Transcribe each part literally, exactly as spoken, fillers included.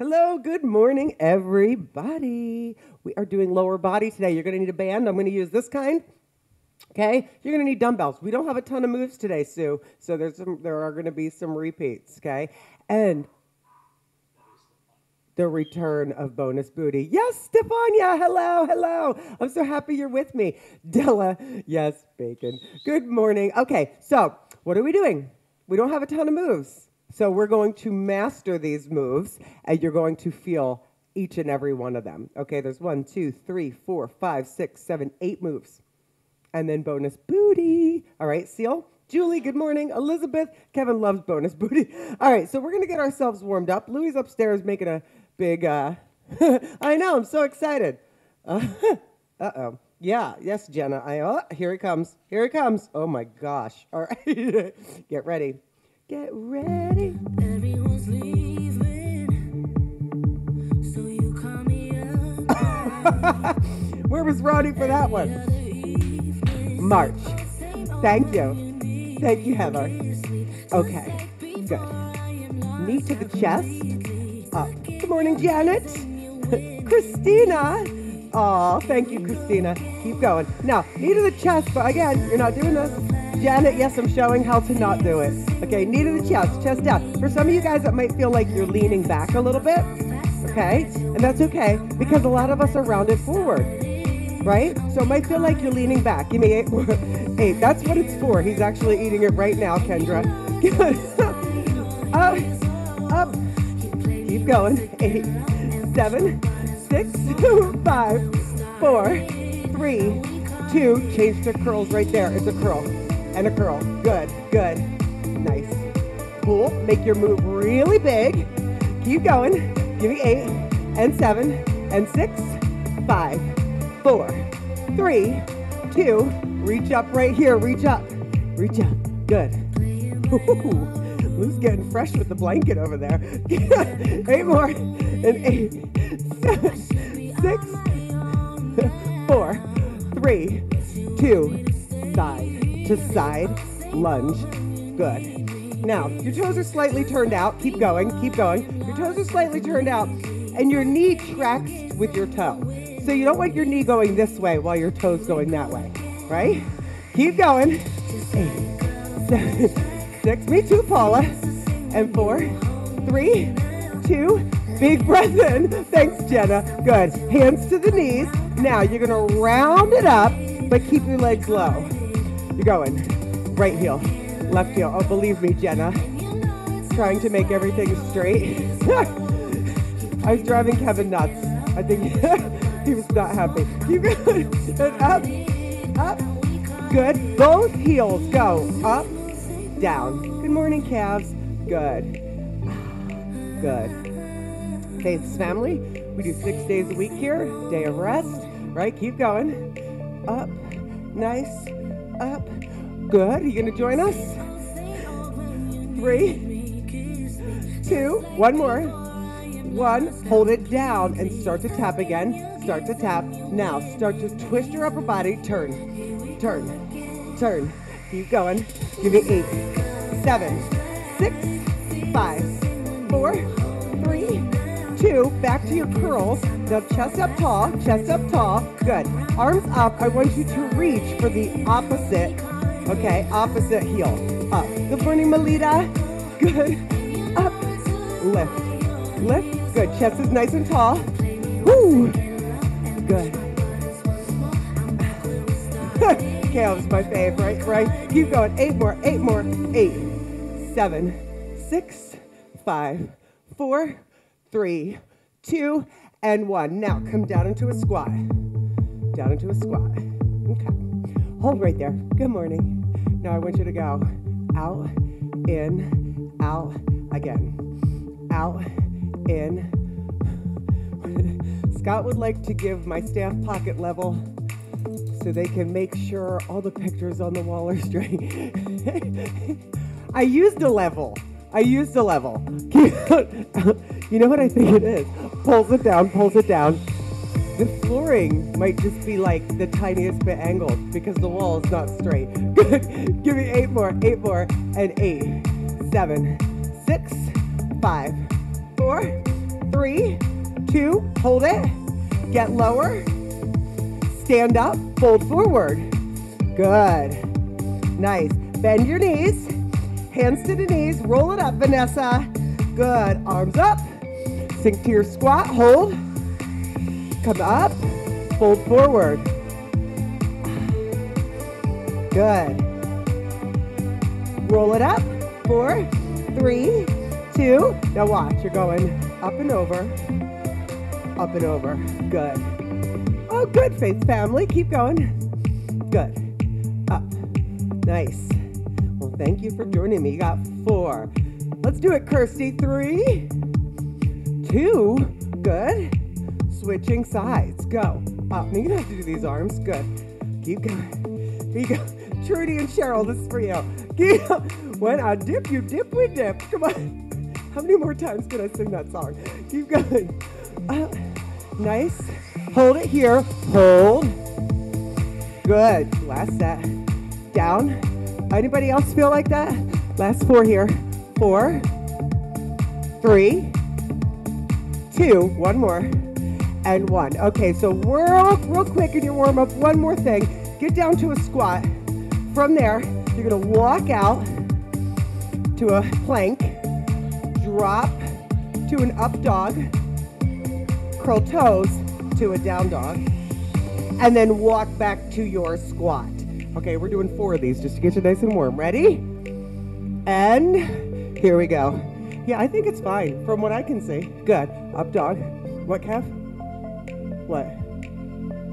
Hello, good morning, everybody. We are doing lower body today. You're going to need a band. I'm going to use this kind. Okay, you're going to need dumbbells. We don't have a ton of moves today, Sue, so there's some, there are going to be some repeats, okay? And the return of bonus booty. Yes, Stefania, hello, hello. I'm so happy you're with me. Della, yes, bacon. Good morning. Okay, so what are we doing? We don't have a ton of moves, so we're going to master these moves, and you're going to feel each and every one of them, okay? There's one, two, three, four, five, six, seven, eight moves. And then bonus booty. All right, Seal, Julie, good morning. Elizabeth, Kevin loves bonus booty. All right, so we're going to get ourselves warmed up. Louie's upstairs making a big, uh, I know, I'm so excited. Uh, uh-oh. Yeah, yes, Jenna. I, oh, here he comes. Here he comes. Oh, my gosh. All right. Get ready. Get ready. Everyone's leaving, so you call me up. Where was Ronnie for that one? March. Thank you. Thank you, Heather. Okay, good. Knee to the chest. Up. Good morning, Janet. Christina. Oh, thank you, Christina. Keep going. Now, knee to the chest, but again, you're not doing this. Janet, yes, I'm showing how to not do it. Okay, knee to the chest, chest out. For some of you guys, it might feel like you're leaning back a little bit, okay? And that's okay, because a lot of us are rounded forward. Right? So it might feel like you're leaning back. Give me eight. eight. That's what it's for. He's actually eating it right now, Kendra. Up. Up. Keep going. Eight, seven, six, five, four, three, two. Change to curls right there. It's a curl and a curl. Good. Good. Nice. Cool. Make your move really big. Keep going. Give me eight and seven and six, five, four, three, two, reach up right here, reach up, reach up, good. Ooh, Lou's getting fresh with the blanket over there. Eight more, and eight, seven, six, four, three, two, side to side, lunge, good. Now, your toes are slightly turned out, keep going, keep going. Your toes are slightly turned out, and your knee tracks with your toe. So you don't want your knee going this way while your toes going that way, right? Keep going. Eight, seven, six, me too, Paula. And four, three, two, big breath in. Thanks, Jenna. Good. Hands to the knees. Now you're going to round it up, but keep your legs low. You're going right heel, left heel. Oh, believe me, Jenna. Trying to make everything straight. I was driving Kevin nuts. I think... He was not happy. Keep going. Up, up, good. Both heels go up, down. Good morning, calves. Good, good. Faith's family, we do six days a week here. Day of rest, right? Keep going. Up, nice, up, good. Are you gonna join us? Three, two, one more. One, hold it down and start to tap again. Start to tap. Now start to twist your upper body. Turn, turn, turn. Keep going. Give me eight, seven, six, five, four, three, two. Back to your curls. Now chest up tall, chest up tall. Good. Arms up. I want you to reach for the opposite, okay, opposite heel. Up. Good morning, Melita. Good. Up. Lift, lift. Good. Chest is nice and tall. Woo. Good. Calves, my fave, right, right? Keep going. Eight more, eight more, eight, seven, six, five, four, three, two, and one. Now come down into a squat. Down into a squat. Okay. Hold right there. Good morning. Now I want you to go out, in, out, again. Out, in. Scott would like to give my staff pocket level so they can make sure all the pictures on the wall are straight. I used a level. I used a level. You know what I think it is? Pulls it down, pulls it down. The flooring might just be like the tiniest bit angled because the wall is not straight. Good. Give me eight more, eight more, and eight, seven, six, five, four, three, two, hold it, get lower, stand up, fold forward. Good, nice. Bend your knees, hands to the knees, roll it up, Vanessa. Good, arms up, sink to your squat, hold, come up, fold forward. Good. Roll it up, four, three, two. Now watch, you're going up and over, up and over. Good. Oh, good, Faith family, keep going. Good, up, nice. Well, thank you for joining me, you got four. Let's do it, Kirsty, three, two, good. Switching sides, go, up. Now you don't have to do these arms, good. Keep going, here you go. Trudy and Cheryl, this is for you. When I dip, you dip, we dip. Come on. How many more times can I sing that song? Keep going. Uh, nice. Hold it here. Hold. Good. Last set. Down. Anybody else feel like that? Last four here. Four. Three. Two. One more. And one. Okay, so whirl real quick in your warm-up. One more thing. Get down to a squat. From there, you're gonna walk out to a plank, drop to an up dog, curl toes to a down dog, and then walk back to your squat. Okay, we're doing four of these just to get you nice and warm. Ready? And here we go. Yeah, I think it's fine from what I can see. Good. Up dog. What calf? What?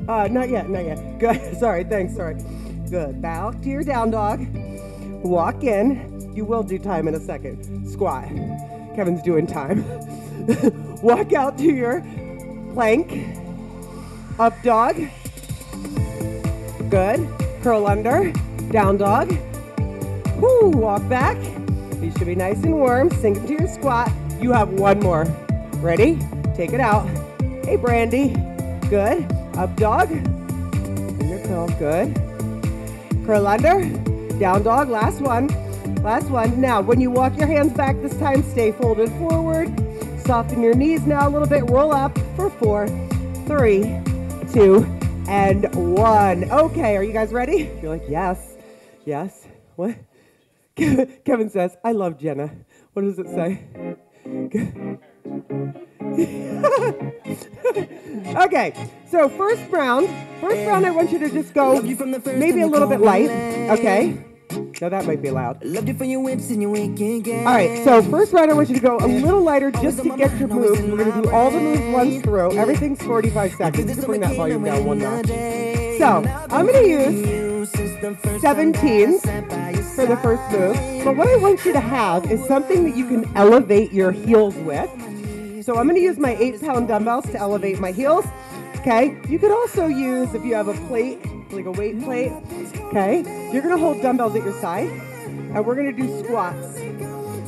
Uh, not yet, not yet. Good. Sorry, thanks, sorry. Good. Bow to your down dog. Walk in. You will do time in a second. Squat. Kevin's doing time. Walk out to your plank. Up dog. Good. Curl under. Down dog. Woo. Walk back. You should be nice and warm. Sink into your squat. You have one more. Ready? Take it out. Hey, Brandy. Good. Up dog. In your curl. Good. Curl under, down dog, last one, last one. Now, when you walk your hands back this time, stay folded forward, soften your knees now a little bit, roll up for four, three, two, and one. Okay, are you guys ready? You're like, yes, yes, what? Kevin says, I love Jenna. What does it say? Okay, so first round, first round I want you to just go maybe a little bit light, okay? No, that might be loud. Alright, so first round I want you to go a little lighter just to get your moves. We're going to do all the moves once through. Everything's forty-five seconds. You can bring that volume down one notch. So, I'm going to use seventeens for the first move. But what I want you to have is something that you can elevate your heels with. So I'm going to use my eight-pound dumbbells to elevate my heels, okay? You could also use, if you have a plate, like a weight plate, okay? You're going to hold dumbbells at your side, and we're going to do squats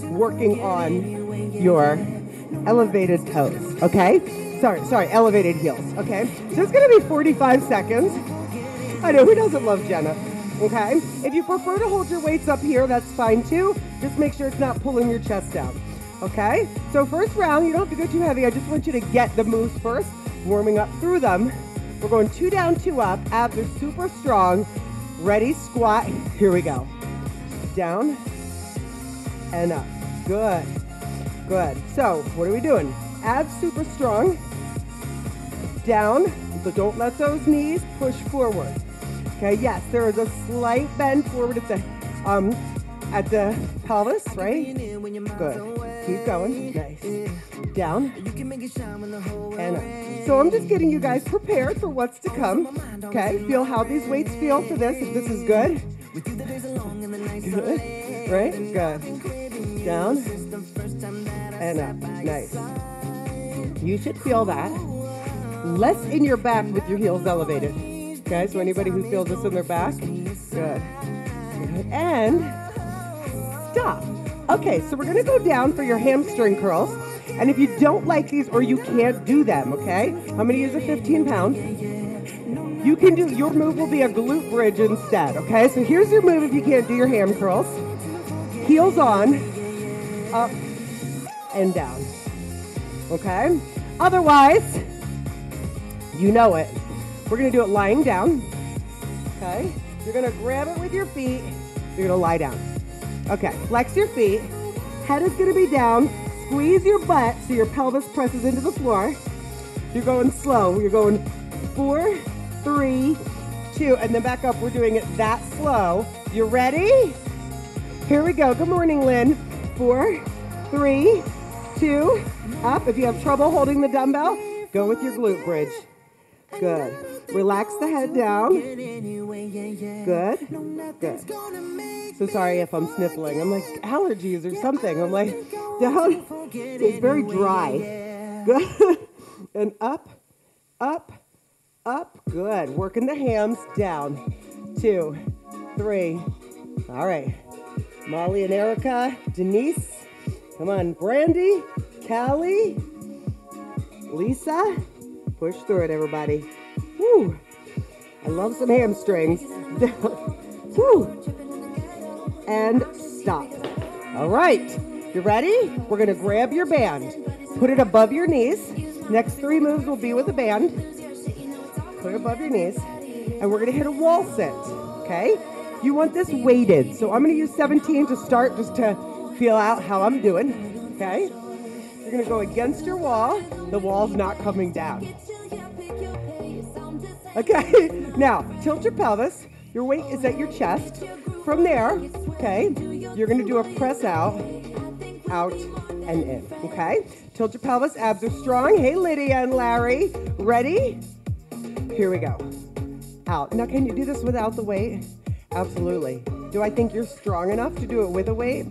working on your elevated toes, okay? Sorry, sorry, elevated heels, okay? So it's going to be forty-five seconds. I know, who doesn't love Jenna, okay? If you prefer to hold your weights up here, that's fine too. Just make sure it's not pulling your chest out. Okay, so first round, you don't have to go too heavy. I just want you to get the moves first, warming up through them. We're going two down, two up. Abs are super strong. Ready, squat. Here we go. Down and up. Good, good. So what are we doing? Abs super strong. Down, so don't let those knees push forward. Okay, yes, there is a slight bend forward at the, um, at the pelvis, right? Good. Keep going, nice. Down, and up. So I'm just getting you guys prepared for what's to come, okay? Feel how these weights feel for this, if this is good. Good, right? Good. Down, and up, nice. You should feel that. Less in your back with your heels elevated, okay? So anybody who feels this in their back, good. And stop. Okay, so we're gonna go down for your hamstring curls. And if you don't like these or you can't do them, okay? I'm gonna use a fifteen pound. You can do, your move will be a glute bridge instead, okay? So here's your move if you can't do your ham curls. Heels on, up and down. okay? Otherwise, you know it. We're gonna do it lying down, okay? You're gonna grab it with your feet, you're gonna lie down. Okay, flex your feet, head is gonna be down, squeeze your butt so your pelvis presses into the floor. You're going slow, you're going four, three, two, and then back up, we're doing it that slow. You ready? Here we go, good morning, Lynn. Four, three, two, up. If you have trouble holding the dumbbell, go with your glute bridge. Good, relax the head down. Good, good. So sorry if I'm sniffling, I'm like allergies or something. I'm like, down, it's very dry. Good, and up, up, up, good. Working the hams, down, two, three. All right, Molly and Erica, Denise, come on, Brandy, Callie, Lisa, push through it, everybody. Woo, I love some hamstrings. Woo, and stop. All right, you ready? We're gonna grab your band, put it above your knees. Next three moves will be with a band. Put it above your knees, and we're gonna hit a wall sit, okay? You want this weighted, so I'm gonna use seventeen to start just to feel out how I'm doing, okay? You're gonna go against your wall, the wall's not coming down. Okay, now tilt your pelvis, your weight is at your chest. From there, okay, you're gonna do a press out, out, and in, okay? Tilt your pelvis, abs are strong. Hey, Lydia and Larry, ready? Here we go, out. Now, can you do this without the weight? Absolutely. Do I think you're strong enough to do it with a weight?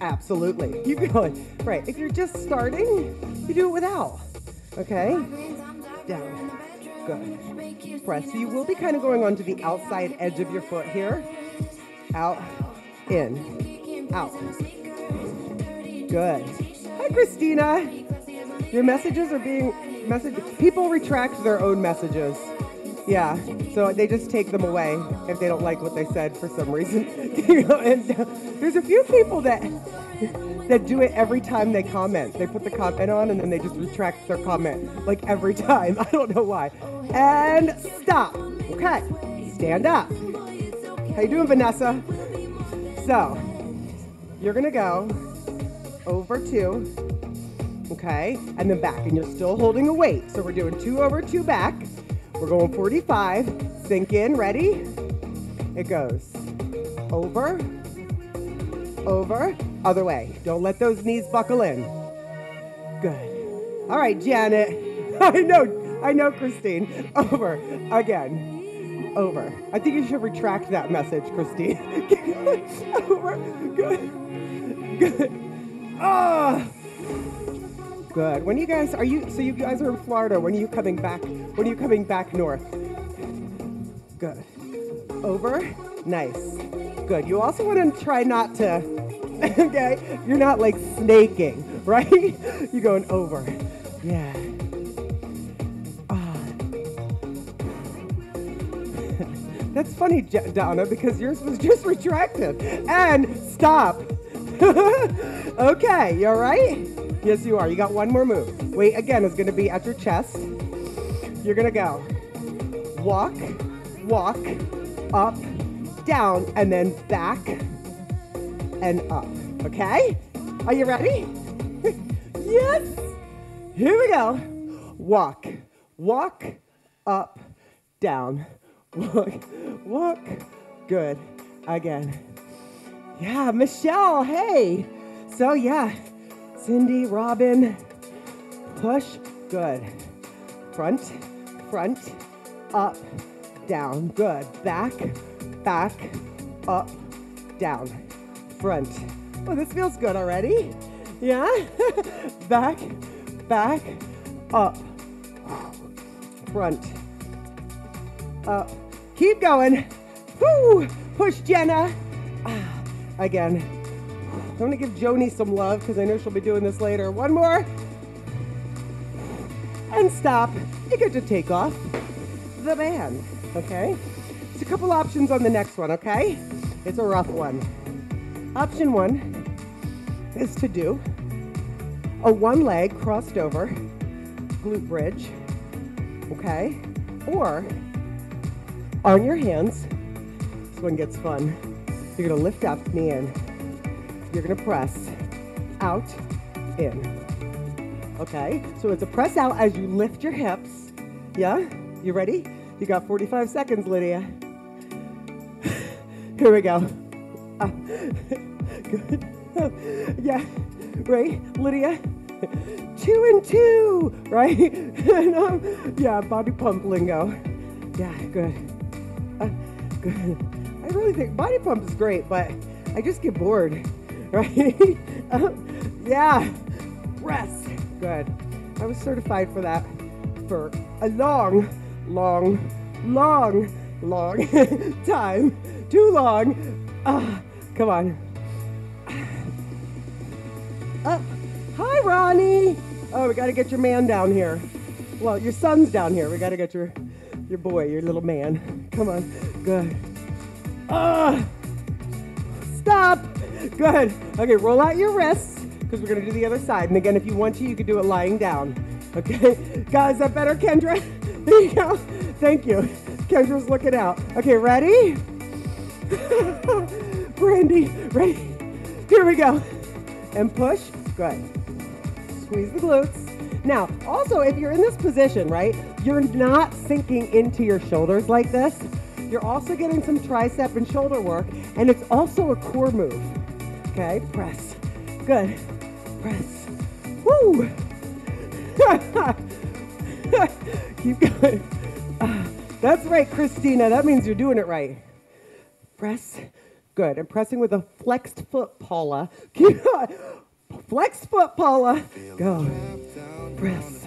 Absolutely. You can. Right. If you're just starting, you do it without. Okay? Down. Good. Press. So you will be kind of going onto the outside edge of your foot here. Out. In. Out. Good. Hi, Christina. Your messages are being messaged. People retract their own messages. Yeah, so they just take them away if they don't like what they said for some reason. You know, and uh, there's a few people that that do it every time they comment. They put the comment on and then they just retract their comment, like every time. I don't know why. And stop. Okay, stand up. How you doing, Vanessa? So you're gonna go over two, okay, and then back, and you're still holding a weight. So we're doing two over two back. We're going forty-five, sink in, ready? It goes over, over, other way. Don't let those knees buckle in. Good. All right, Janet. I know, I know, Christine. Over, again, over. I think you should retract that message, Christine. Over, good, good. Ah. Oh. Good. When you guys are you? So you guys are in Florida. When are you coming back? When are you coming back north? Good. Over. Nice. Good. You also want to try not to. Okay. You're not like snaking, right? You're going over. Yeah. Ah. That's funny, Donna, because yours was just retracted. And stop. Okay. You all right? Yes, you are. You got one more move. Weight again is going to be at your chest. You're going to go walk, walk, up, down, and then back and up. Okay? Are you ready? Yes! Here we go. Walk, walk, up, down, walk, walk. Good. Again. Yeah, Michelle, hey. So, yeah. Cindy, Robin, push, good. Front, front, up, down, good. Back, back, up, down, front. Oh, this feels good already. Yeah? Back, back, up, front, up. Keep going. Woo! Push, Jenna. Ah, again. I'm gonna give Joni some love because I know she'll be doing this later. One more. And stop. You get to take off the band, okay? There's a couple options on the next one, okay? It's a rough one. Option one is to do a one leg crossed over glute bridge, okay? Or on your hands, this one gets fun. You're gonna lift up, knee in. You're gonna press out, in, okay? So it's a press out as you lift your hips, yeah? You ready? You got forty-five seconds, Lydia. Here we go. Uh, good. Yeah, right, Lydia? Two and two, right? And, um, yeah, body pump lingo. Yeah, good. Uh, good. I really think body pump is great, but I just get bored, right? um, yeah, press. Good. I was certified for that for a long, long, long, long time. Too long. Uh, come on. Up. Hi, Ronnie. Oh, we got to get your man down here. Well, your son's down here. We got to get your your boy, your little man. Come on. Good. Uh, stop. Good. Okay, roll out your wrists because we're going to do the other side. And again, if you want to, you could do it lying down. Okay. Guys, that better, Kendra? There you go. Thank you. Kendra's looking out. Okay, ready? Brandy, ready? Here we go. And push, good. Squeeze the glutes. Now, also, if you're in this position, right, you're not sinking into your shoulders like this. You're also getting some tricep and shoulder work, and it's also a core move. Okay, press, good, press, woo. Keep going. Uh, that's right, Christina, that means you're doing it right. Press. Good. And pressing with a flexed foot, Paula. Keep on. Flexed foot, Paula. Go. Press.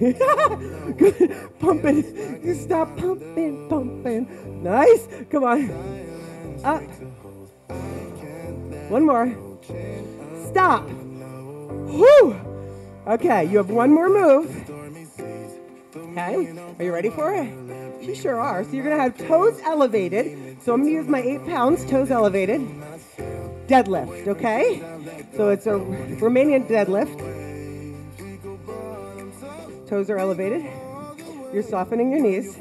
Good. Pumping. You stop pumping, pumping. Nice. Come on. Up. One more. Stop. Whew. Okay. You have one more move. Okay. Are you ready for it? You sure are. So you're going to have toes elevated. So I'm going to use my eight pounds, toes elevated. Deadlift, okay? So it's a Romanian deadlift. Toes are elevated. You're softening your knees.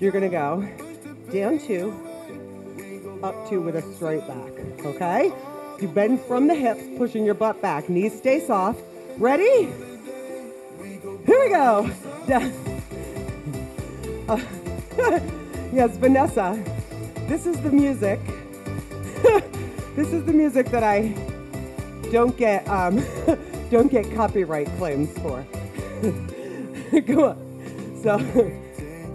You're going to go down two, up two with a straight back, okay? You bend from the hips, pushing your butt back. Knees stay soft. Ready? Here we go. Down. Uh, yes, Vanessa, this is the music. This is the music that I don't get um, don't get copyright claims for. Go on. So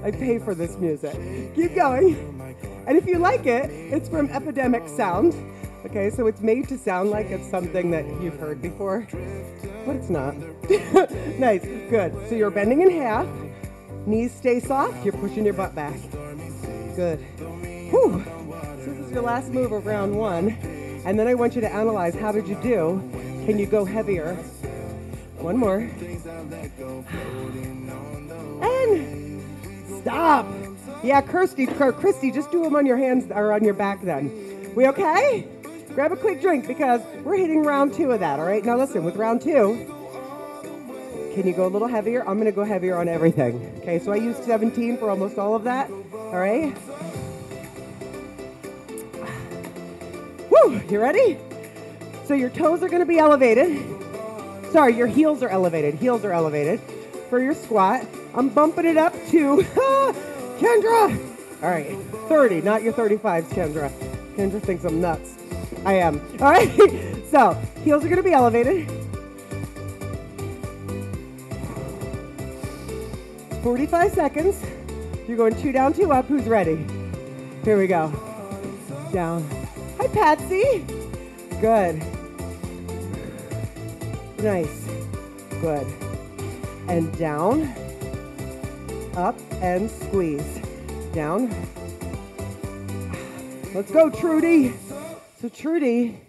I pay for this music. Keep going. And if you like it, it's from Epidemic Sound. Okay, so it's made to sound like it's something that you've heard before, but it's not. Nice, good. So you're bending in half. Knees stay soft, you're pushing your butt back. Good. Whew. So this is your last move of round one. And then I want you to analyze, how did you do? Can you go heavier? One more. And stop. Yeah, Kirsty, Christy, just do them on your hands or on your back then. We okay? Grab a quick drink because we're hitting round two of that, all right? Now listen, with round two, can you go a little heavier? I'm gonna go heavier on everything. Okay, so I used seventeen for almost all of that. All right. Woo, you ready? So your toes are gonna be elevated. Sorry, your heels are elevated. Heels are elevated for your squat. I'm bumping it up to Kendra. All right, thirty, not your thirty-fives, Kendra. Kendra thinks I'm nuts. I am. All right, so heels are gonna be elevated. forty-five seconds. You're going two down, two up. Who's ready? Here we go. Down. Hi, Patsy. Good. Nice. Good. And down, up, and squeeze. Down. Let's go, Trudy. So, Trudy,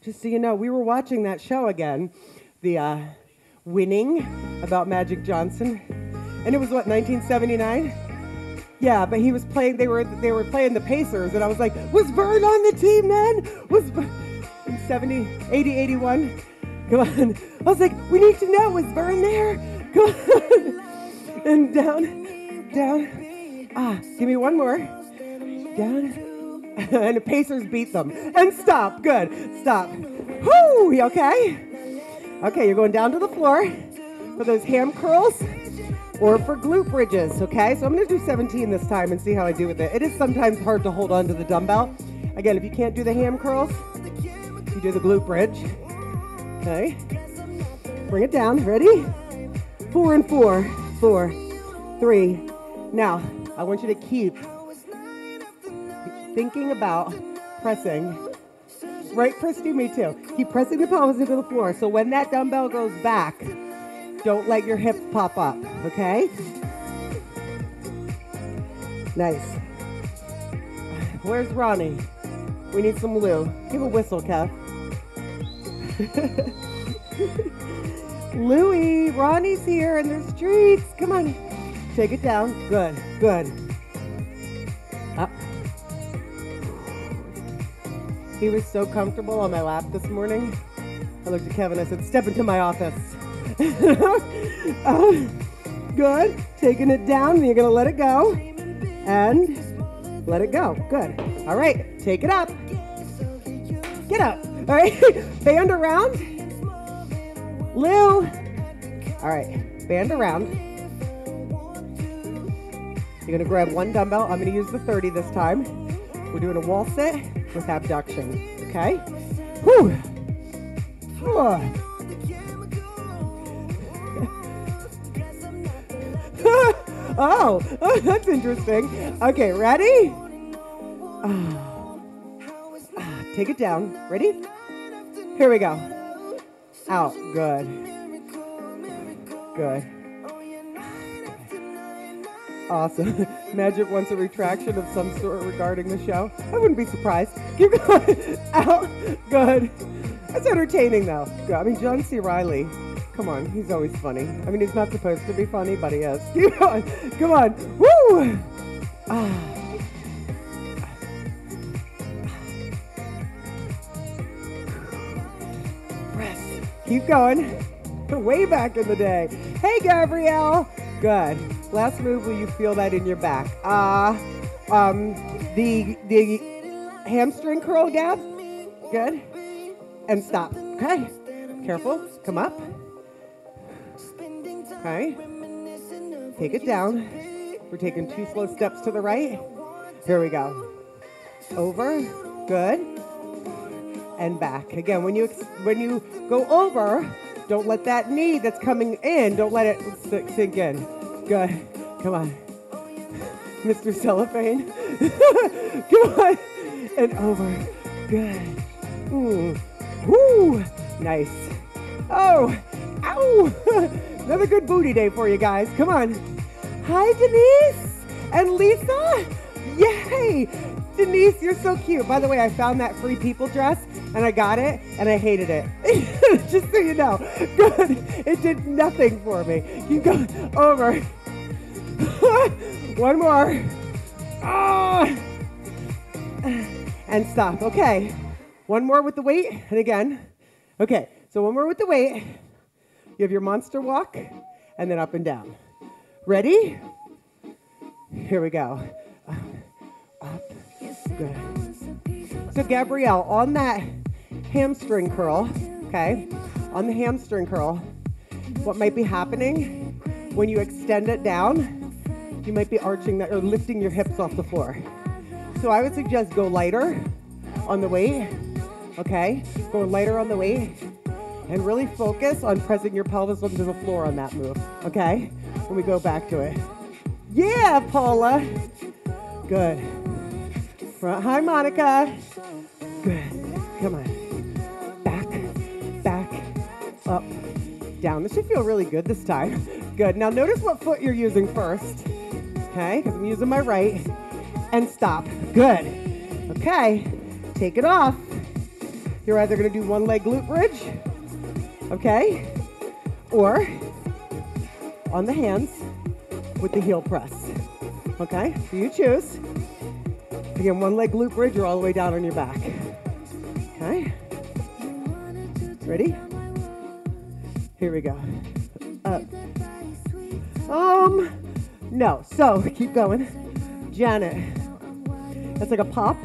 just so you know, we were watching that show again, the uh, Winning, about Magic Johnson. And it was what, nineteen seventy-nine? Yeah, but he was playing. They were they were playing the Pacers, and I was like, was Vern on the team then? Was in seventy, eighty, eighty-one? Come on. I was like, we need to know, is Vern there? Come on. And down, down. Ah, give me one more. Down. And the Pacers beat them. And stop. Good. Stop. Whoo! You okay? Okay, you're going down to the floor for those ham curls or for glute bridges, okay? So I'm going to do seventeen this time and see how I do with it. It is sometimes hard to hold on to the dumbbell. Again, if you can't do the ham curls, you do the glute bridge. Okay. Bring it down. Ready? Four and four. Four. Three. Now, I want you to keep thinking about pressing. Right, Christy? Me too. Keep pressing the palms into the floor. So when that dumbbell goes back, don't let your hips pop up, okay? Nice. Where's Ronnie? We need some Lou. Give a whistle, Kev. Louie, Ronnie's here in the streets. Come on. Take it down. Good, good. Up. He was so comfortable on my lap this morning. I looked at Kevin, I said, step into my office. um, good, taking it down, and you're gonna let it go, and let it go, good. All right, take it up, get up, all right, band around, Lou, all right, band around. You're gonna grab one dumbbell, I'm gonna use the thirty this time. We're doing a wall sit with abduction, okay? Whew. Whew. Oh, oh, that's interesting. Okay, ready? Oh. Oh, take it down. Ready? Here we go. Out. Good. Good. Awesome. Magic wants a retraction of some sort regarding the show. I wouldn't be surprised. Keep going. Out. Good. That's entertaining, though. Good. I mean, John C. Reilly. Come on, he's always funny. I mean, he's not supposed to be funny, but he is. Keep going. Come on. Woo! Ah. Press. Keep going. Way back in the day. Hey, Gabrielle. Good. Last move, will you feel that in your back? Uh, um, the, the hamstring curl, Gab. Good. And stop. Okay. Careful. Come up. Okay, take it down. We're taking two slow steps to the right. Here we go. Over, good, and back. Again, when you when you go over, don't let that knee that's coming in, don't let it sink in. Good, come on. Mister Cellophane, come on, and over, good. Ooh, woo, nice. Oh, ow. Another good booty day for you guys. Come on. Hi, Denise and Lisa. Yay. Denise, you're so cute. By the way, I found that Free People dress, and I got it, and I hated it. Just so you know. Good. It did nothing for me. You go over. One more. Oh. And stop. Okay. One more with the weight, and again. Okay. So one more with the weight. You have your monster walk, and then up and down. Ready? Here we go. Up, good. So Gabrielle, on that hamstring curl, okay, on the hamstring curl, what might be happening when you extend it down, you might be arching that or lifting your hips off the floor. So I would suggest go lighter on the weight, okay? Go lighter on the weight. And really focus on pressing your pelvis onto the floor on that move, okay? When we go back to it. Yeah, Paula. Good. Front. Hi, Monica. Good. Come on. Back, back, up, down. This should feel really good this time. Good. Now notice what foot you're using first, okay? Because I'm using my right. And stop. Good. Okay. Take it off. You're either going to do one leg glute bridge, okay, or on the hands with the heel press, okay? So you choose. Again, one leg glute bridge, you're all the way down on your back, okay? Ready? Here we go. Uh, um, no. So keep going. Janet. That's like a pop.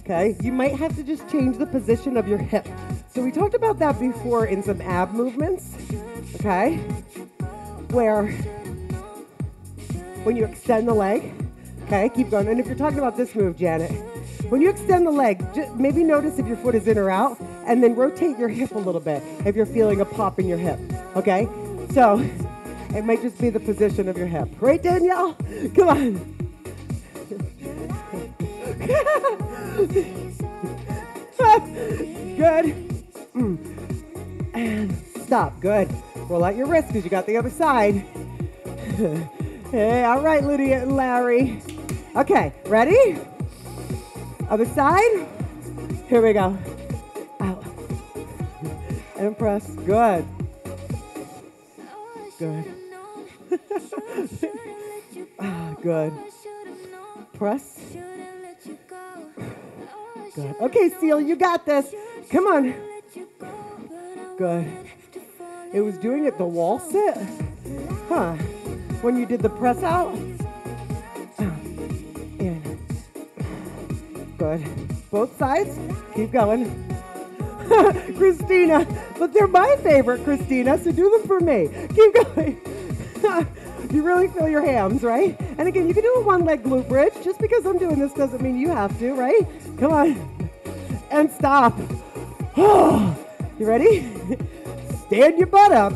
Okay. You might have to just change the position of your hip. So we talked about that before in some ab movements. Okay. Where when you extend the leg. Okay. Keep going. And if you're talking about this move, Janet, when you extend the leg, just maybe notice if your foot is in or out, and then rotate your hip a little bit if you're feeling a pop in your hip, okay? So it might just be the position of your hip. Right, Danielle? Come on. Good. And stop, good. Roll out your wrist because you got the other side. Hey, all right, Lydia and Larry. Okay, ready? Other side. Here we go. Out. And press. Good. Good. Ah, good. Press. Good. Okay, Seal, you got this. Come on. Good. It was doing it the wall sit. Huh. When you did the press out. Good. Both sides. Keep going. Christina. But they're my favorite, Christina, so do them for me. Keep going. You really feel your hams, right? And again, you can do a one-leg glute bridge. Just because I'm doing this doesn't mean you have to, right? Come on. And stop. You ready? Stand your butt up.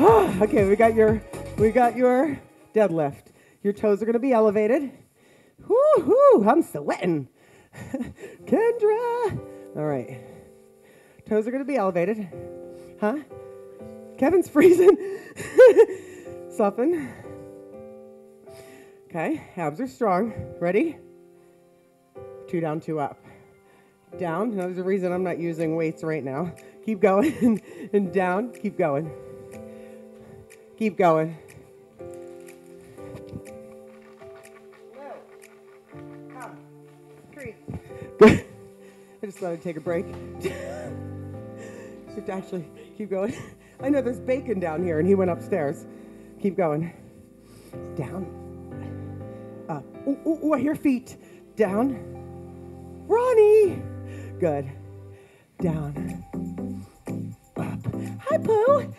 Okay, we got your we got your deadlift. Your toes are going to be elevated. Woo-hoo, I'm sweating. Kendra. All right. Toes are going to be elevated. Huh? Kevin's freezing. Soften. Okay, abs are strong. Ready? Two down, two up. Down. That was the reason I'm not using weights right now. Keep going. And down. Keep going. Keep going. I just thought I'd take a break. Just actually keep going. I know there's bacon down here, and he went upstairs. Keep going. Down. Up. Ooh, ooh, ooh, I hear feet. Down. Ronnie. Good. Down. Up. Hi, Pooh.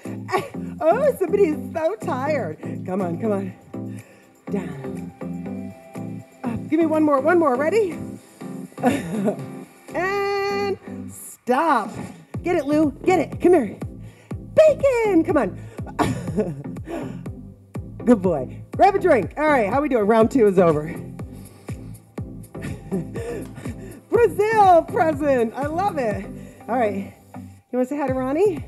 Oh, somebody is so tired. Come on, come on. Down. Up. Give me one more, one more. Ready? And stop. Get it, Lou. Get it. Come here. Bacon. Come on. Good boy. Grab a drink. All right. How we doing? Round two is over. Brazil present. I love it. All right. You want to say hi to Ronnie?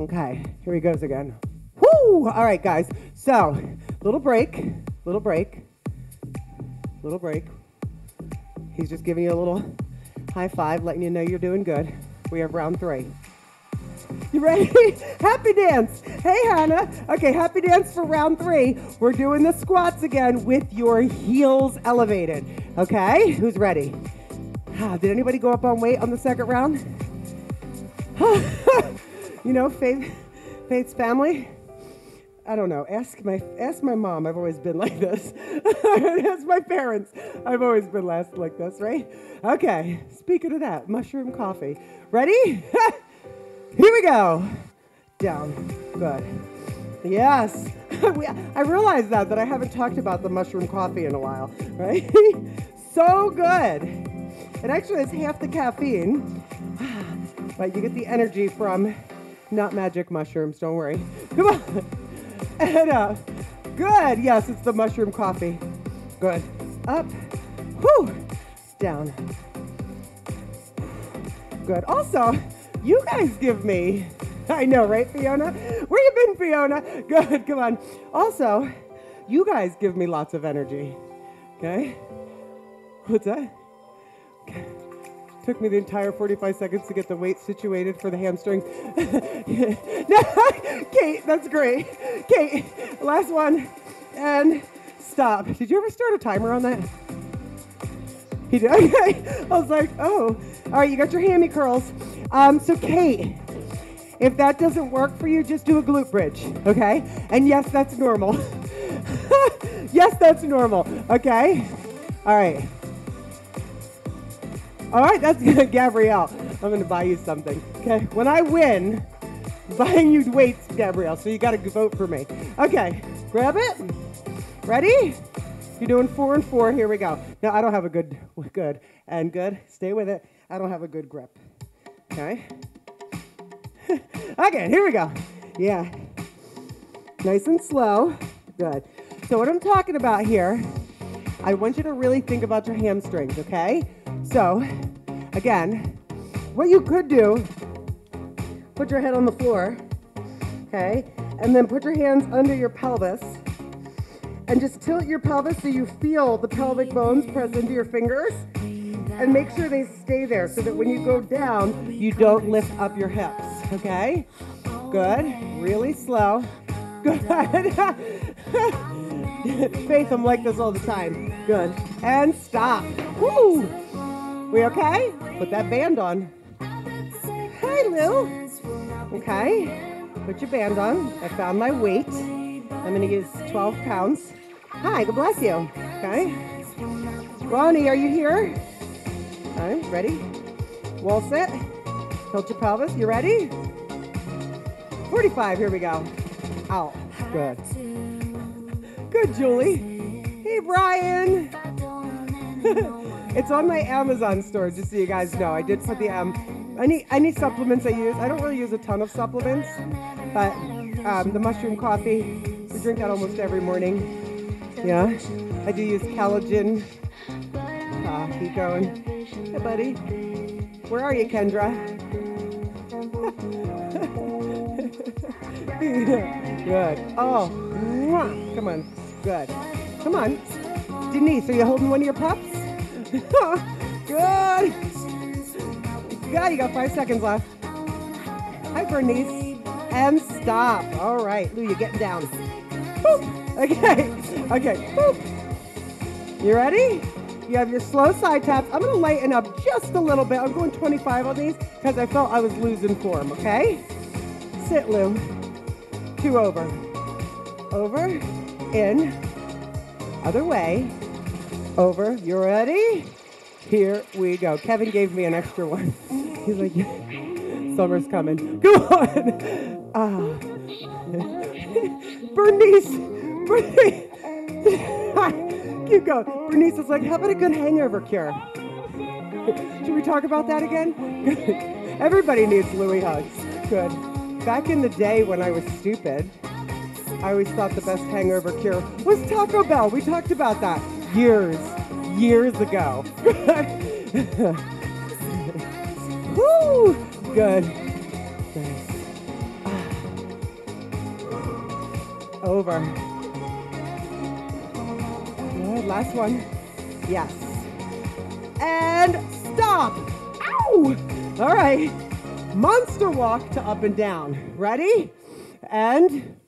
Okay. Here he goes again. Woo. All right, guys. So, little break. Little break. Little break. He's just giving you a little high five, letting you know you're doing good. We have round three. You ready? Happy dance. Hey, Hannah. Okay, happy dance for round three. We're doing the squats again with your heels elevated. Okay, who's ready? Ah, did anybody go up on weight on the second round? You know, Faith, Faith's family. I don't know. Ask my ask my mom. I've always been like this. Ask my parents. I've always been last like this, right? Okay. Speaking of that, mushroom coffee. Ready? Here we go. Down. Good. Yes. I realized that that I haven't talked about the mushroom coffee in a while, right? So good. It actually has half the caffeine, but you get the energy from not magic mushrooms. Don't worry. Come on. And up. Good. Yes, it's the mushroom coffee. Good. Up. Whew. Down. Good. Also, you guys give me. I know, right, Fiona? Where you been, Fiona? Good. Come on. Also, you guys give me lots of energy. Okay? What's that? Okay. Took me the entire forty-five seconds to get the weight situated for the hamstrings. No, Kate, that's great. Kate, last one. And stop. Did you ever start a timer on that? He did? Okay. I was like, oh. All right, you got your hammy curls. Um, so, Kate, If that doesn't work for you, just do a glute bridge, okay? And yes, that's normal. Yes, that's normal, okay? All right. All right, that's good, Gabrielle. I'm gonna buy you something, okay? When I win, I'm buying you weights, Gabrielle, so you gotta vote for me. Okay, grab it. Ready? You're doing four and four, here we go. Now, I don't have a good, good, and good. Stay with it. I don't have a good grip, okay? Okay, here we go. Yeah. Nice and slow. Good. So what I'm talking about here, I want you to really think about your hamstrings, okay? So, again, what you could do, put your head on the floor, okay? And then put your hands under your pelvis and just tilt your pelvis so you feel the pelvic bones press into your fingers and make sure they stay there so that when you go down, you don't lift up your hips, okay? Good, really slow. Good. Faith, I'm like this all the time. Good. And stop. Woo! We okay? Put that band on. Hi, Lou. Okay. Put your band on. I found my weight. I'm going to use twelve pounds. Hi, God bless you. Okay. Ronnie, are you here? All right, ready? Wall sit. Tilt your pelvis. You ready? forty-five. Here we go. Out. Good. Good, Julie. Hey, Brian. It's on my Amazon store, just so you guys know. I did put the um, any any supplements I use. I don't really use a ton of supplements, but um, the mushroom coffee, we drink that almost every morning. Yeah, I do use collagen. Uh, keep going. Hey, buddy. Where are you, Kendra? Good. Oh, come on. Good. Come on. Denise, are you holding one of your pups? Good. Yeah, you got five seconds left. Hi, Bernice. And stop. All right, Lou, you're getting down. Boop. Okay. Okay. Boop. You ready? You have your slow side taps. I'm going to lighten up just a little bit. I'm going twenty-five on these because I felt I was losing form, okay? Sit, Lou. Two over, over, in, other way, over. You ready? Here we go. Kevin gave me an extra one. He's like, yeah, summer's coming. Go on. Ah. Bernice, Bernice. Keep going. Bernice is like, how about a good hangover cure? Should we talk about that again? Good. Everybody needs Louis hugs. Good. Back in the day when I was stupid, I always thought the best hangover cure was Taco Bell. We talked about that years, years ago. Woo! Good. Nice. Over. Good. Last one. Yes. And stop. Ow! All right. Monster walk to up and down. Ready? And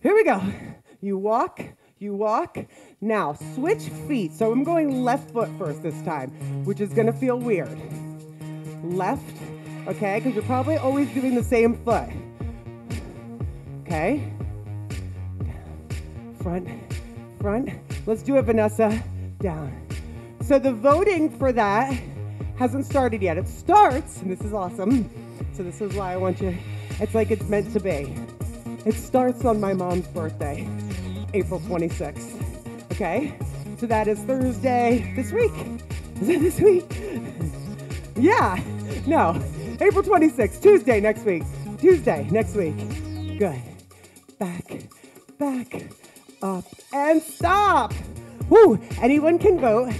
here we go. You walk, you walk. Now switch feet. So I'm going left foot first this time, which is gonna feel weird. Left, okay? Because you're probably always doing the same foot. Okay? Front, front. Let's do it, Vanessa. Down. So the voting for that hasn't started yet. It starts, and this is awesome. So this is why I want you, it's like it's meant to be. It starts on my mom's birthday, April twenty-sixth, okay? So that is Thursday this week. Is it this week? Yeah, no, April twenty-sixth, Tuesday next week, Tuesday next week. Good, back, back, up, and stop. Woo, anyone can vote,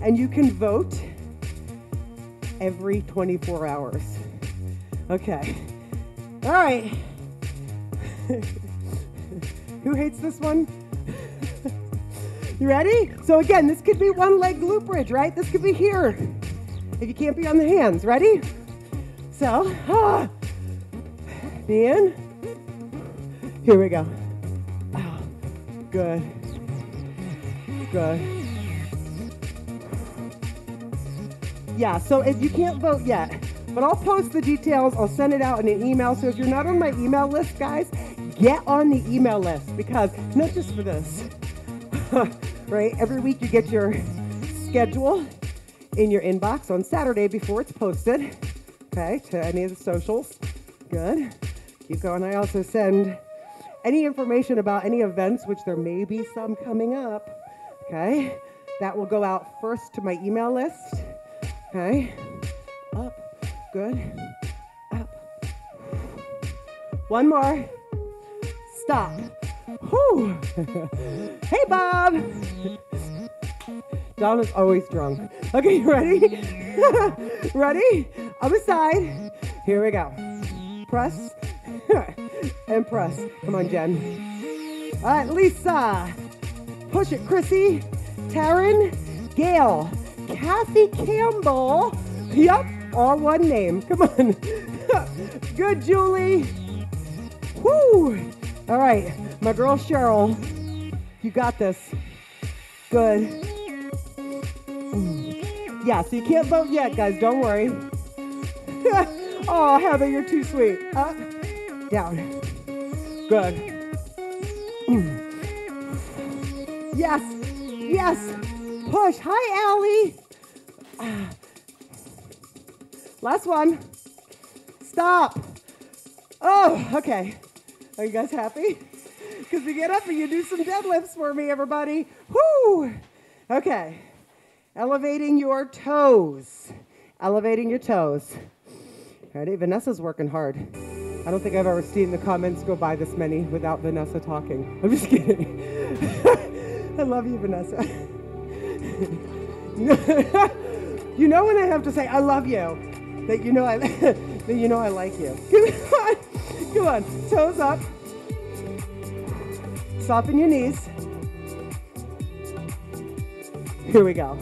and you can vote every twenty-four hours. Okay. All right. Who hates this one? You ready? So again, this could be one leg glute bridge, right? This could be here. If you can't be on the hands, ready? So, ah, knee in. Here we go. Oh, good. Good. Yeah, so if you can't vote yet, But I'll post the details. I'll send it out in an email. So if you're not on my email list, guys, get on the email list, because not just for this, right? Every week you get your schedule in your inbox on Saturday before it's posted, okay, to any of the socials. Good. Keep going. I also send any information about any events, which there may be some coming up, okay? That will go out first to my email list, okay? Up, good, up. One more, stop. Whew. Hey, Bob. Don is always drunk. Okay, you ready? Ready? Up a side. Here we go. Press and press. Come on, Jen. All right, Lisa. Push it, Chrissy. Taryn. Gail. Kathy Campbell. Yup, all one name. Come on. Good, Julie. Woo. All right, my girl Cheryl. You got this. Good. Yeah, so you can't vote yet, guys. Don't worry. Oh, Heather, you're too sweet. Up, down. Good. Mm. Yes, yes. Push. Hi, Allie. Ah. Last one. Stop. Oh, okay. Are you guys happy? Because we get up and you do some deadlifts for me, everybody. Whoo. Okay. Elevating your toes. Elevating your toes. Alrighty, Vanessa's working hard. I don't think I've ever seen the comments go by this many without Vanessa talking. I'm just kidding. I love you, Vanessa. You know when I have to say I love you, that you know I that you know I like you. Come on. Come on. Toes up. Soften your knees. Here we go.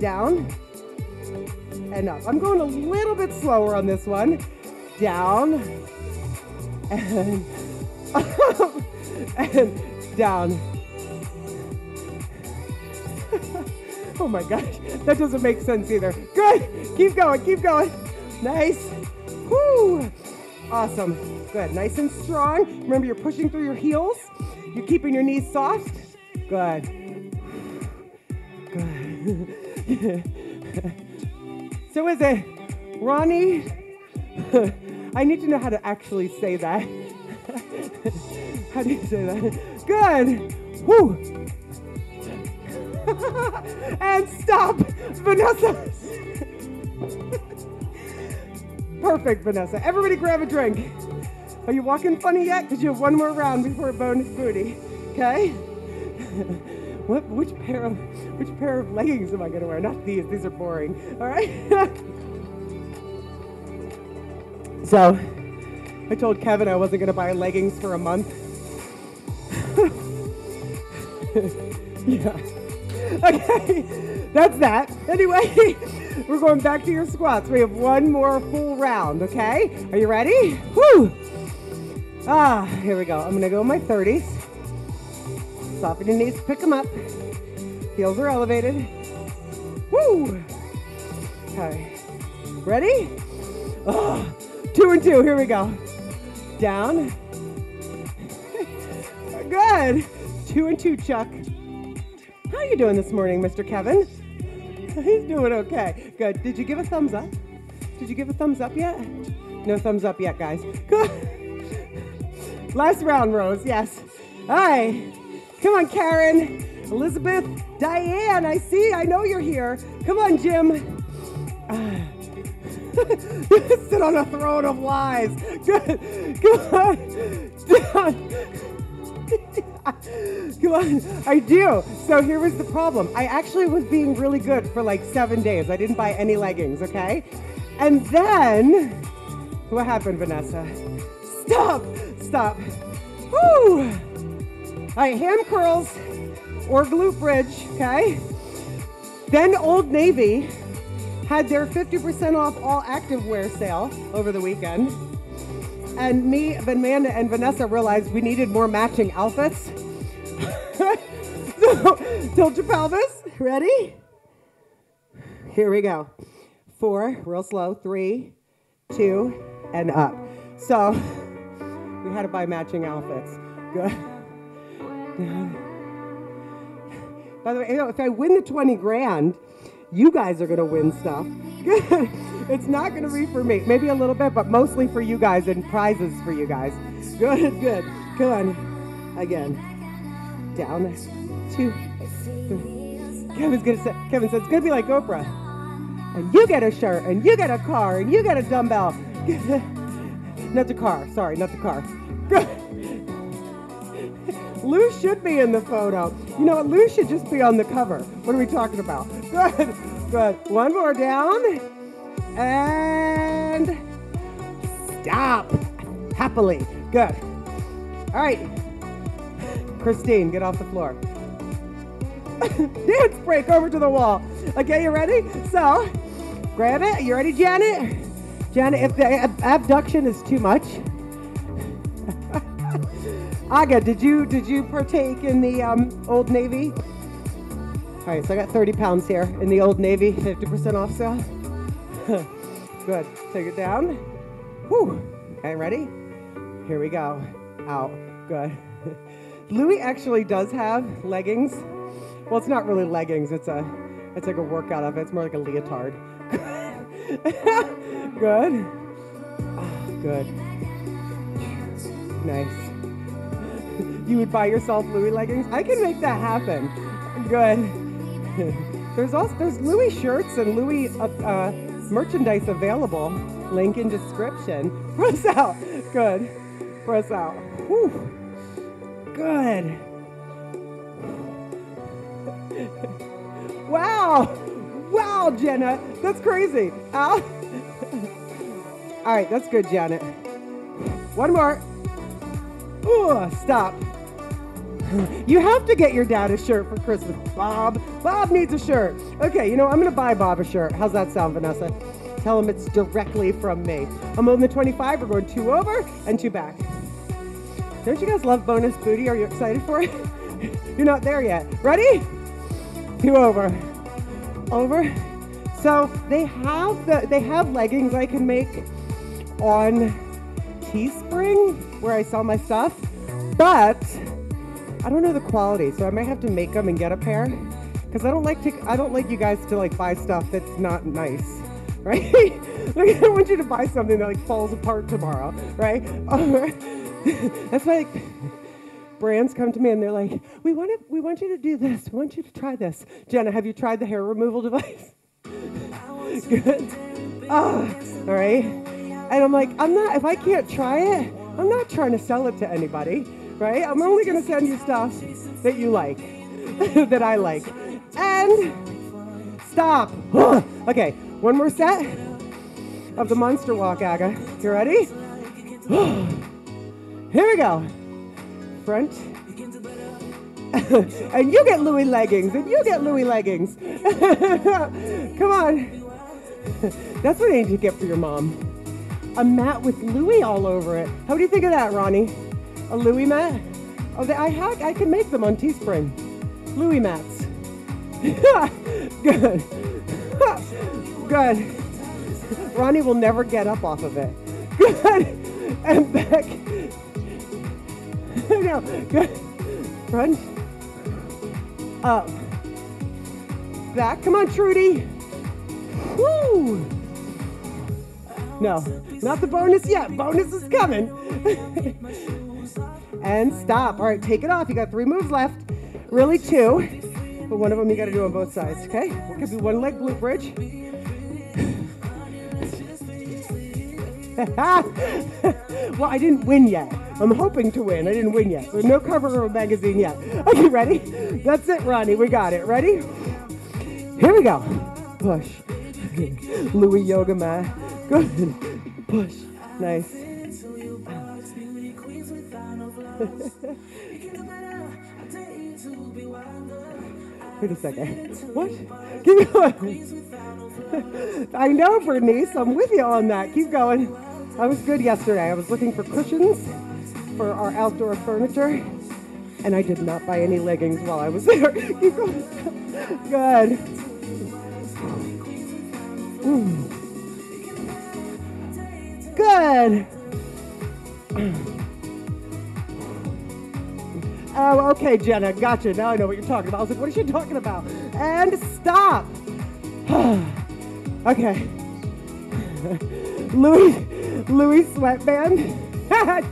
Down and up. I'm going a little bit slower on this one. Down and up and down. Oh my gosh, that doesn't make sense either. Good. Keep going, keep going. Nice. Woo. Awesome. Good. Nice and strong. Remember, you're pushing through your heels. You're keeping your knees soft. Good. So is it Ronnie? I need to know how to actually say that. How do you say that? Good. Woo. And stop, Vanessa. Perfect, Vanessa. Everybody grab a drink. Are you walking funny yet? Because you have one more round before bonus booty. Okay? What, which pair of which pair of leggings am I gonna wear? Not these, these are boring. All right. So I told Kevin I wasn't gonna buy leggings for a month. Yeah. Okay, that's that. Anyway, we're going back to your squats. We have one more full round, okay? Are you ready? Woo! Ah, here we go. I'm gonna go in my thirties. Soften your knees, pick them up. Heels are elevated. Woo! Okay. Ready? Oh, two and two. Here we go. Down. Good. Two and two, Chuck. How are you doing this morning, Mister Kevin? He's doing okay. Good. Did you give a thumbs up? Did you give a thumbs up yet? No thumbs up yet, guys. Good. Last round, Rose. Yes. All right. Come on, Karen, Elizabeth, Diane, I see, I know you're here. Come on, Jim. Uh, sit on a throne of lies. Good, come on. Come on, I do. So here was the problem. I actually was being really good for like seven days. I didn't buy any leggings, okay? And then, what happened, Vanessa? Stop, stop. Woo! All right, hand curls or glute bridge, okay? Then Old Navy had their fifty percent off all activewear sale over the weekend. And me, Amanda, and Vanessa realized we needed more matching outfits. So, tilt your pelvis, ready? Here we go. Four, real slow, three, two, and up. So we had to buy matching outfits. Good. By the way, you know, if I win the twenty grand, you guys are going to win stuff. Good. It's not going to be for me. Maybe a little bit, but mostly for you guys and prizes for you guys. Good, good. Come on. Again. Down. Two. Three. Kevin's going to say, Kevin says, it's going to be like Oprah. And you get a shirt, and you get a car, and you get a dumbbell. Not the car. Sorry, not the car. Good. Lou should be in the photo. You know what? Lou should just be on the cover. What are we talking about? Good. Good. One more down. And stop. Happily. Good. All right. Christine, get off the floor. Dance break over to the wall. Okay, you ready? So grab it. You ready, Janet? Janet, if the abduction is too much. Aga, did you did you partake in the um, Old Navy? All right, so I got thirty pounds here in the Old Navy, fifty percent off sale. Good, take it down. Whew, and ready? Here we go, out, good. Louis actually does have leggings. Well, it's not really leggings, it's a, it's like a workout outfit. It's more like a leotard. Good, oh, good, nice. You would buy yourself Louis leggings? I can make that happen. Good. There's also there's Louis shirts and Louis uh, uh, merchandise available. Link in description. Press out. Good. Press out. Whew. Good. Wow. Wow, Jenna. That's crazy. Out. All right. That's good, Janet. One more. Ooh, stop. You have to get your dad a shirt for Christmas. Bob, Bob needs a shirt. Okay, you know, I'm going to buy Bob a shirt. How's that sound, Vanessa? Tell him it's directly from me. I'm on the twenty-five. We're going two over and two back. Don't you guys love bonus booty? Are you excited for it? You're not there yet. Ready? Two over. Over. So they have, the, they have leggings I can make on Teespring, where I sell my stuff, but I don't know the quality, so I might have to make them and get a pair, because I don't like to. I don't like you guys to like buy stuff that's not nice, right? Like, I don't want you to buy something that like falls apart tomorrow, right? That's why like, brands come to me and they're like, "We want to, we want you to do this. We want you to try this." Jenna, have you tried the hair removal device? Good. Oh, all right. And I'm like, I'm not, if I can't try it, I'm not trying to sell it to anybody, right? I'm only going to send you stuff that you like, that I like. And stop. Okay, one more set of the monster walk, Aga. You ready? Here we go. Front. And you get Louis leggings, and you get Louis leggings. Come on. That's what you need to get for your mom. A mat with Louis all over it. How do you think of that, Ronnie? A Louis mat? Oh, they, I have, I can make them on Teespring. Louis mats. Good. Good. Ronnie will never get up off of it. Good. And back. No. Good. Front. Up. Back. Come on, Trudy. Woo. No, not the bonus yet. Bonus is coming. And stop. All right, take it off. You got three moves left. Really two, but one of them you got to do on both sides, okay? It could be one leg glute bridge. Well, I didn't win yet. I'm hoping to win. I didn't win yet. There's no cover of a magazine yet. Okay, ready? That's it, Ronnie. We got it. Ready? Here we go. Push. Louis yoga mat. Good. Push. Nice. Wait a second. What? Keep going. I know, Bernice. I'm with you on that. Keep going. I was good yesterday. I was looking for cushions for our outdoor furniture, and I did not buy any leggings while I was there. Keep going. Good. Ooh. Good. Oh, okay, Jenna, gotcha. Now I know what you're talking about. I was like, what is she talking about? And stop. Okay. Louis, Louis sweatband.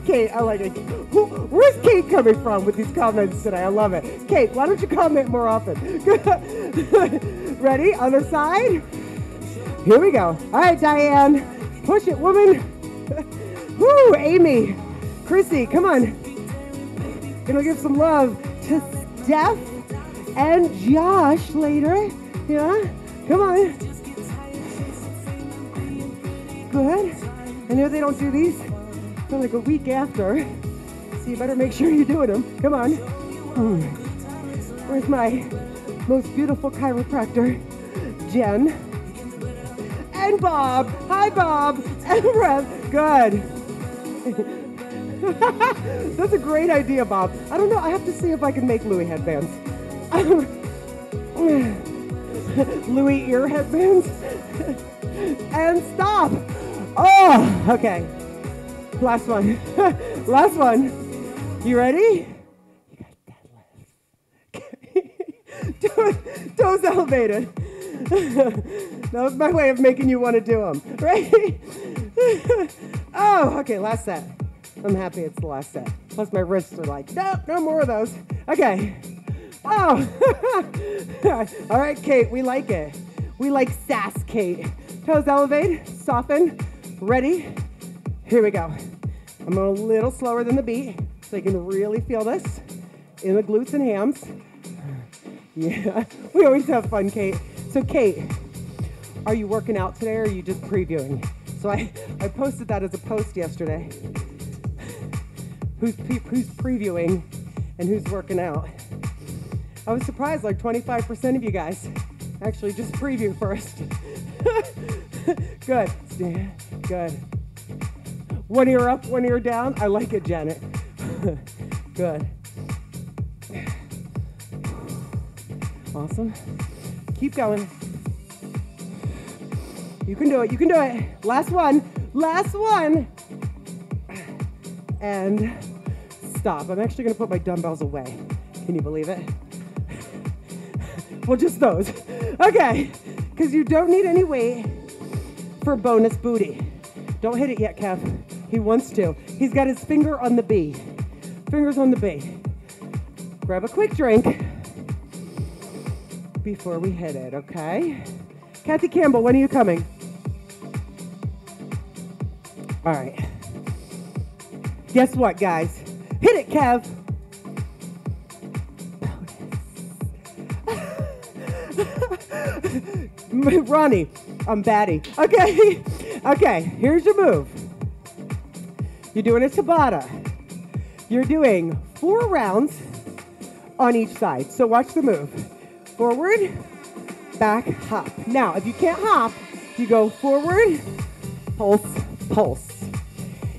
Kate, I like it. Who, where's Kate coming from with these comments today? I love it. Kate, why don't you comment more often? Ready? Other side. Here we go. All right, Diane. Push it, woman. Woo, Amy. Chrissy, come on. Gonna give some love to Steph and Josh later. Yeah? Come on. Good. I know they don't do these for like a week after, so you better make sure you're doing them. Come on. Mm. Where's my most beautiful chiropractor, Jen? And Bob. Hi, Bob. And Rev. Good. That's a great idea, Bob. I don't know. I have to see if I can make Louis headbands. Louis ear headbands. And stop. Oh, okay. Last one. Last one. You ready? You got that left. Toes, toes elevated. That was my way of making you want to do them, right? Oh, okay. Last set. I'm happy it's the last set. Plus my wrists are like, nope, no more of those. Okay. Oh. All right, Kate, we like it. We like sass, Kate. Toes elevate, soften, ready. Here we go. I'm a little slower than the beat, so you can really feel this in the glutes and hams. Yeah, we always have fun, Kate. So Kate, are you working out today or are you just previewing? So I, I posted that as a post yesterday. Who's, pre who's previewing and who's working out. I was surprised, like twenty-five percent of you guys actually just preview first. Good, good. One ear up, one ear down. I like it, Janet. Good. Awesome. Keep going. You can do it, you can do it. Last one, last one. And stop. I'm actually going to put my dumbbells away. Can you believe it? Well, just those. Okay. Because you don't need any weight for bonus booty. Don't hit it yet, Kev. He wants to. He's got his finger on the B. Fingers on the B. Grab a quick drink before we hit it, okay? Kathy Campbell, when are you coming? All right. Guess what, guys? Hit it, Kev. Ronnie, I'm batty. Okay, okay, here's your move. You're doing a Tabata. You're doing four rounds on each side. So watch the move. Forward, back, hop. Now, if you can't hop, you go forward, pulse, pulse.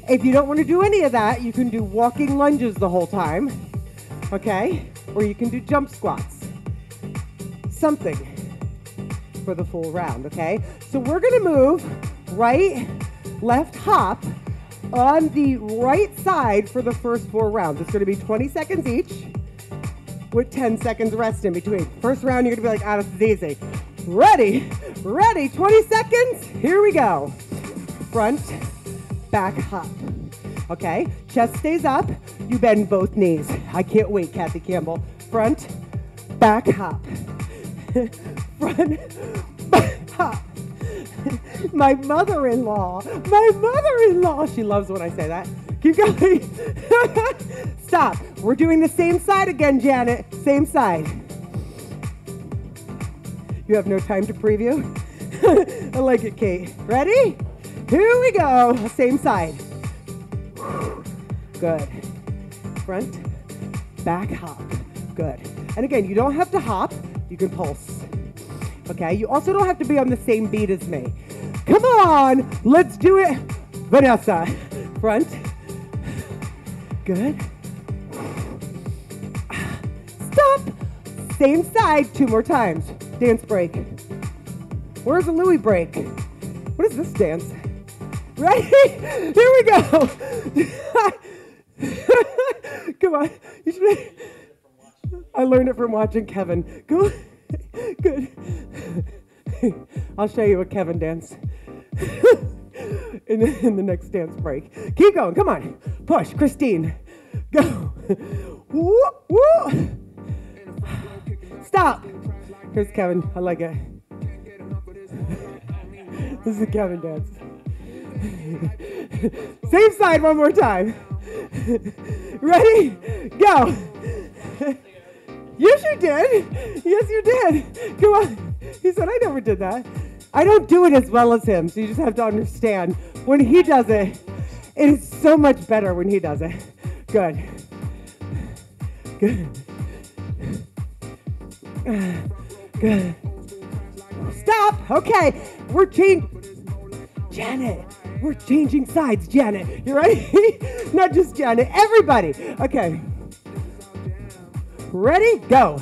If you don't want to do any of that, you can do walking lunges the whole time, okay? Or you can do jump squats, something for the full round, okay? So we're going to move right, left, hop on the right side for the first four rounds. It's going to be twenty seconds each with ten seconds rest in between. First round, you're going to be like, ah, this is easy. Ready, ready, twenty seconds. Here we go. Front, back, hop. Okay, chest stays up, you bend both knees. I can't wait, Kathy Campbell. Front, back, hop. Front, back, hop. My mother-in-law, my mother-in-law, she loves when I say that. Keep going. Stop. We're doing the same side again, Janet, same side. You have no time to preview? I like it, Kate. Ready? Here we go, same side. Good. Front, back, hop. Good. And again, you don't have to hop, you can pulse. Okay, you also don't have to be on the same beat as me. Come on, let's do it, Vanessa. Front, good. Stop, same side, two more times. Dance break. Where's the Louis break? What is this dance? Ready? Here we go. Come on. You should. I learned it from watching Kevin. Come on. Good. I'll show you a Kevin dance in, the, in the next dance break. Keep going. Come on. Push. Christine. Go. Woo, woo. Stop. Here's Kevin. I like it. This is a Kevin dance. Same side one more time. Ready? Go. Yes, you did. Yes, you did. Come on. He said, I never did that. I don't do it as well as him, so you just have to understand. When he does it, it is so much better when he does it. Good. Good. Good. Stop. Okay. We're changing. Janet. We're changing sides, Janet. You ready? Not just Janet. Everybody. Okay. Ready? Go.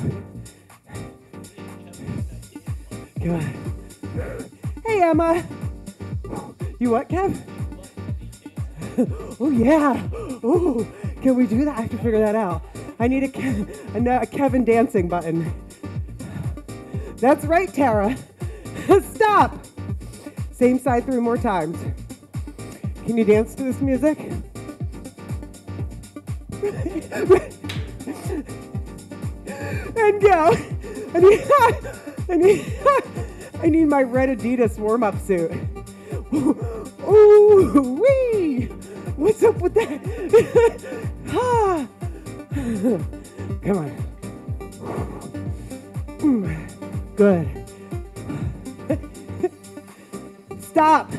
Good. Hey, Emma. You what, Kev? Oh, yeah. Oh, can we do that? I have to figure that out. I need a, Kev a, a Kevin dancing button. That's right, Tara. Stop. Same side three more times. Can you dance to this music? And go. I need, I need, I need my red Adidas warm-up suit. Ooh, wee! What's up with that? Ah. Come on. Good. Stop.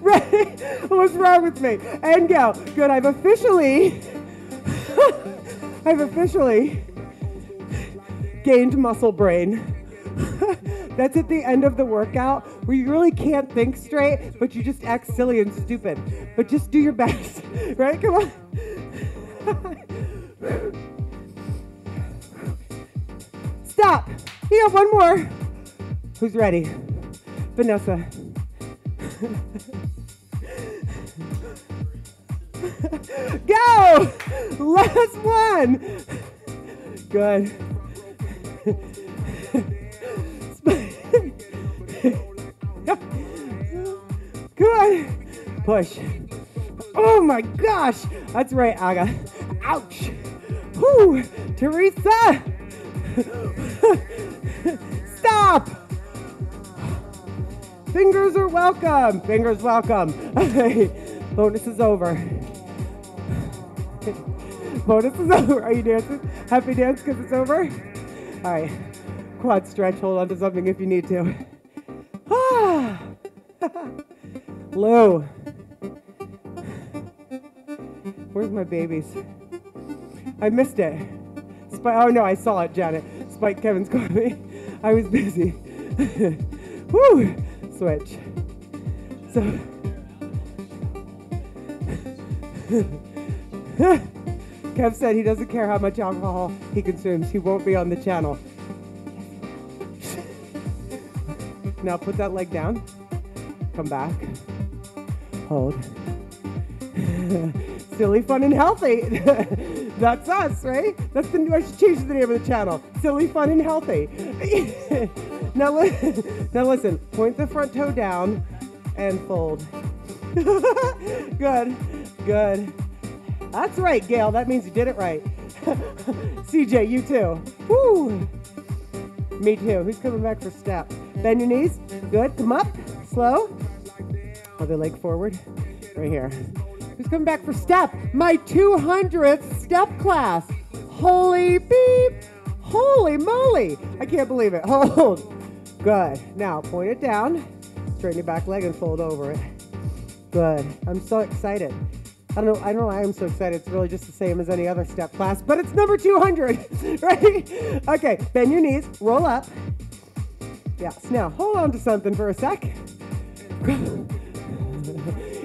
Ready? What's wrong with me? And go. Good. I've officially, I've officially gained muscle brain. That's at the end of the workout where you really can't think straight, but you just act silly and stupid. But just do your best. Right? Come on. Stop. You have one more. Who's ready? Vanessa. Go. Last one. Good. Come on. Push. Oh my gosh. That's right, Aga. Ouch. Whoo. Teresa. Stop! Fingers are welcome. Fingers welcome. Okay. Bonus is over. Bonus is over. Are you dancing? Happy dance because it's over? All right. Quad stretch. Hold on to something if you need to. Ah. Lou. Where's my babies? I missed it. Oh no, I saw it, Janet. Spike Kevin's coffee. I was busy. Woo! Switch. So. Kev said he doesn't care how much alcohol he consumes. He won't be on the channel. Now put that leg down. Come back. Hold. Silly, fun, and healthy. That's us, right? That's the new, I should change the name of the channel. Silly, fun, and healthy. now, now listen, point the front toe down and fold. Good, good. That's right, Gail. That means you did it right. C J, you too. Woo. Me too. Who's coming back for step? Bend your knees. Good. Come up. Slow. Other leg forward. Right here. Who's coming back for step? My two hundredth step class. Holy beep. Holy moly. I can't believe it. Hold. Good. Now point it down. Straighten your back leg and fold over it. Good. I'm so excited. I don't know. I don't know why I'm so excited. It's really just the same as any other step class, but it's number two hundred, right? Okay. Bend your knees. Roll up. Yes. Now hold on to something for a sec.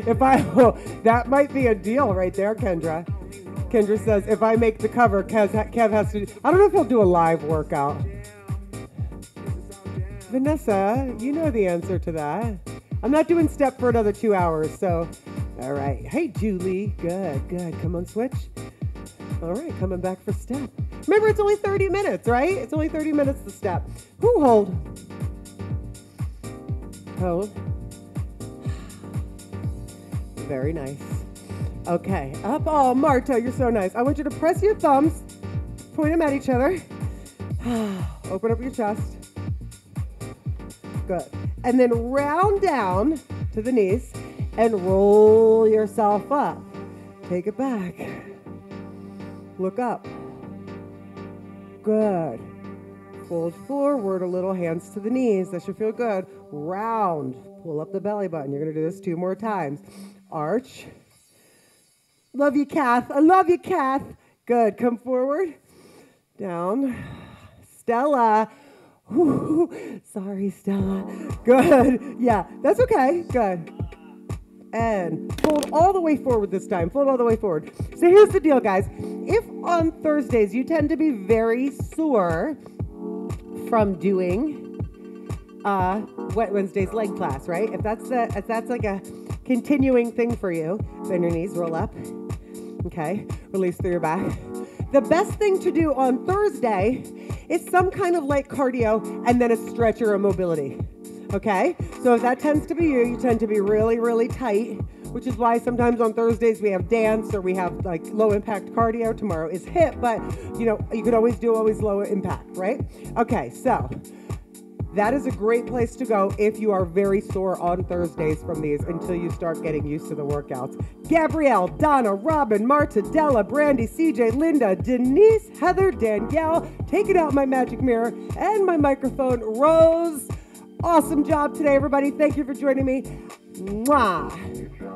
If I, oh, that might be a deal right there, Kendra. Kendra says, if I make the cover, Kev, Kev has to... I don't know if he'll do a live workout. Vanessa, you know the answer to that. I'm not doing step for another two hours, so... All right. Hey, Julie. Good, good. Come on, Switch. All right, coming back for step. Remember, it's only thirty minutes, right? It's only thirty minutes to step. Who hold? Hold. Very nice. Okay, up. Oh, Marta, you're so nice. I want you to press your thumbs, point them at each other. Open up your chest. Good. And then round down to the knees and roll yourself up. Take it back. Look up. Good. Fold forward a little, hands to the knees. That should feel good. Round. Pull up the belly button. You're going to do this two more times. Arch. Love you, Kath. I love you, Kath. Good. Come forward. Down. Stella. Ooh, sorry, Stella. Good. Yeah, that's okay. Good. And fold all the way forward this time. Fold all the way forward. So here's the deal, guys. If on Thursdays you tend to be very sore from doing uh, Wet Wednesday's leg class, right? If that's a, if that's like a continuing thing for you, bend your knees, roll up. Okay, release through your back. The best thing to do on Thursday is some kind of light cardio and then a stretch or a mobility. Okay, so if that tends to be you, you tend to be really, really tight, which is why sometimes on Thursdays we have dance or we have like low impact cardio. Tomorrow is HIIT, but you know, you can always do always low impact, right? Okay, so that is a great place to go if you are very sore on Thursdays from these until you start getting used to the workouts. Gabrielle, Donna, Robin, Marta, Della, Brandy, C J, Linda, Denise, Heather, Danielle, taking out my magic mirror and my microphone, Rose. Awesome job today, everybody. Thank you for joining me. Mwah.